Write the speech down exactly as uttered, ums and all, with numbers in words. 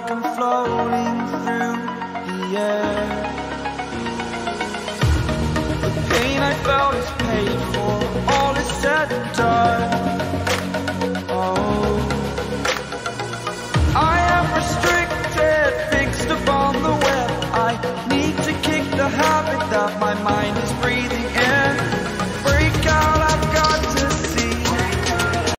like I'm floating through the air. The pain I felt is paid for.